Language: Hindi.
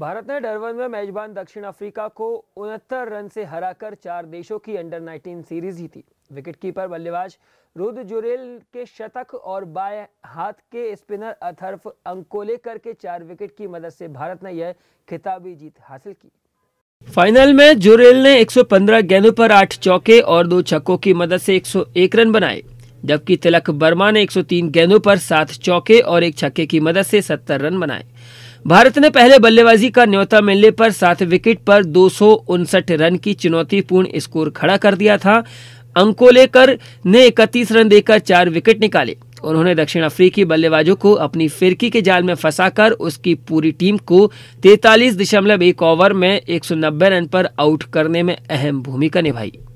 भारत ने डरबन में मेजबान दक्षिण अफ्रीका को 69 रन से हराकर 4 देशों की अंडर-19 सीरीज जीती। विकेटकीपर बल्लेबाज रुद्र जुरेल के शतक और बाएं हाथ के स्पिनर अथर्व अंकोलेकर के 4 विकेट की मदद से भारत ने यह खिताबी जीत हासिल की। फाइनल में जुरेल ने 115 गेंदों पर 8 चौके और 2 छक्कों की मदद से 101 रन बनाए, जबकि तिलक वर्मा ने 103 गेंदों पर 7 चौके और 1 छक्के की मदद से 70 रन बनाए। भारत ने पहले बल्लेबाजी का न्योता मिलने पर 7 विकेट पर 259 रन की चुनौतीपूर्ण स्कोर खड़ा कर दिया था। अंकोलेकर ने 31 रन देकर 4 विकेट निकाले। उन्होंने दक्षिण अफ्रीकी बल्लेबाजों को अपनी फिरकी के जाल में फंसाकर उसकी पूरी टीम को 43.1 ओवर में 190 रन पर आउट करने में अहम भूमिका निभाई।